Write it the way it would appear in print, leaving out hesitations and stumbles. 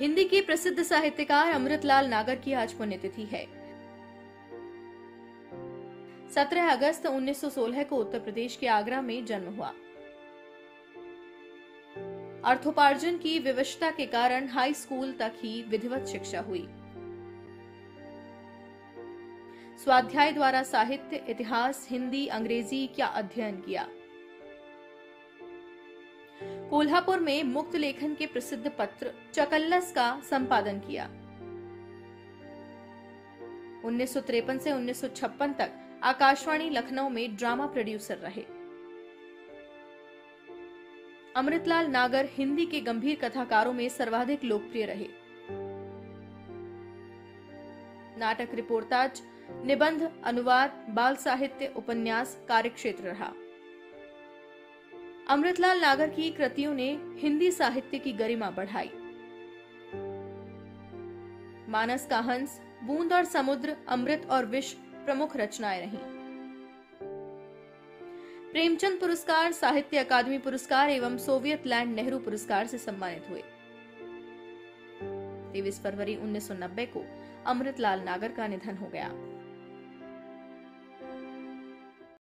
हिंदी के प्रसिद्ध साहित्यकार अमृतलाल नागर की आज पुण्यतिथि है। 17 अगस्त 1916 को उत्तर प्रदेश के आगरा में जन्म हुआ। अर्थोपार्जन की विवशता के कारण हाई स्कूल तक ही विधिवत शिक्षा हुई। स्वाध्याय द्वारा साहित्य, इतिहास, हिंदी, अंग्रेजी का अध्ययन किया। कोल्हापुर में मुक्त लेखन के प्रसिद्ध पत्र चकलस का संपादन किया। 1953 से 1956 तक आकाशवाणी लखनऊ में ड्रामा प्रोड्यूसर रहे। अमृतलाल नागर हिंदी के गंभीर कथाकारों में सर्वाधिक लोकप्रिय रहे। नाटक, रिपोर्टाज, निबंध, अनुवाद, बाल साहित्य, उपन्यास कार्यक्षेत्र रहा। अमृतलाल नागर की कृतियों ने हिंदी साहित्य की गरिमा बढ़ाई। मानस का हंस, बूंद और समुद्र, अमृत और विष प्रमुख रचनाएं रहीं। प्रेमचंद पुरस्कार, साहित्य अकादमी पुरस्कार एवं सोवियत लैंड नेहरू पुरस्कार से सम्मानित हुए। 23 फरवरी 1990 को अमृतलाल नागर का निधन हो गया।